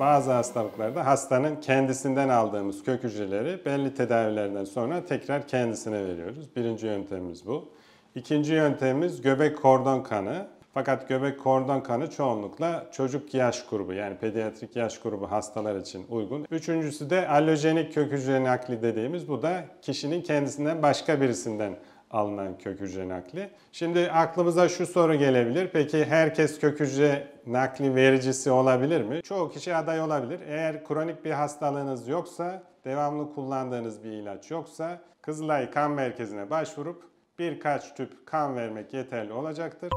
Bazı hastalıklarda hastanın kendisinden aldığımız kök hücreleri belli tedavilerden sonra tekrar kendisine veriyoruz. Birinci yöntemimiz bu. İkinci yöntemimiz göbek kordon kanı. Fakat göbek kordon kanı çoğunlukla çocuk yaş grubu, yani pediatrik yaş grubu hastalar için uygun. Üçüncüsü de allojenik kök hücre nakli dediğimiz, bu da kişinin kendisinden başka birisinden alınan kök hücre nakli. Şimdi aklımıza şu soru gelebilir. Peki herkes kök hücre nakli vericisi olabilir mi? Çoğu kişi aday olabilir. Eğer kronik bir hastalığınız yoksa, devamlı kullandığınız bir ilaç yoksa Kızılay Kan Merkezi'ne başvurup birkaç tüp kan vermek yeterli olacaktır.